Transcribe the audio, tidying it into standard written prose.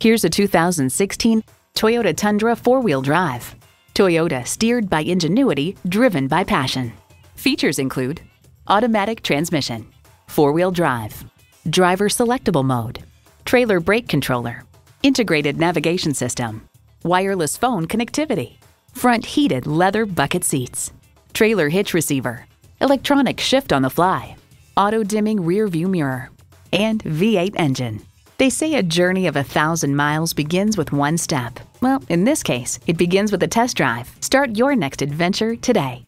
Here's a 2016 Toyota Tundra 4-wheel drive. Toyota, steered by ingenuity, driven by passion. Features include automatic transmission, 4-wheel drive, driver selectable mode, trailer brake controller, integrated navigation system, wireless phone connectivity, front heated leather bucket seats, trailer hitch receiver, electronic shift on the fly, auto dimming rear view mirror, and V8 engine. They say a journey of 1,000 miles begins with one step. Well, in this case, it begins with a test drive. Start your next adventure today.